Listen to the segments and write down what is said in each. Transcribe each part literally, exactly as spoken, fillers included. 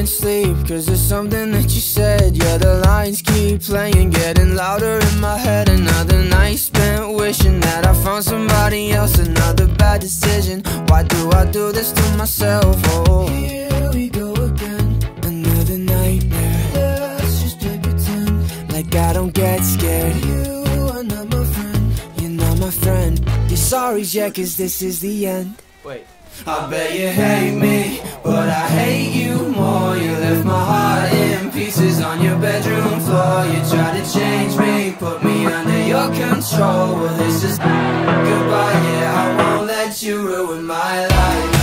can't sleep, cause there's something that you said. Yeah, the lines keep playing, getting louder in my head. Another night spent wishing that I found somebody else. Another bad decision, why do I do this to myself? Oh, here we go again, another nightmare. Let's just play pretend, like I don't get scared. You are not my friend, you're not my friend. You're sorry, Jack, cause this is the end. Wait. I bet you hate me, but I hate you more. You left my heart in pieces on your bedroom floor. You tried to change me, put me under your control. Well, this is goodbye, yeah, I won't let you ruin my life.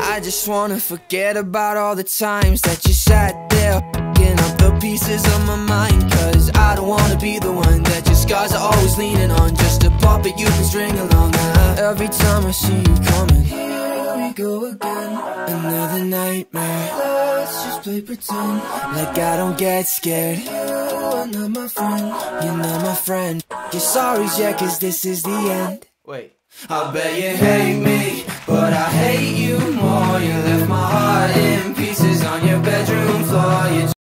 I just wanna forget about all the times that you sat there picking up the pieces of my mind. Cause I don't wanna be the one that your scars are always leaning on, just a puppet you can string along. uh, Every time I see you coming, here we go again, another nightmare. Let's just play pretend, like I don't get scared. You are not my friend, you're not my friend. You're sorry, Jack, cause this is the end. Wait. I bet you hate me, but I hate you more. You left my heart in pieces on your bedroom floor. You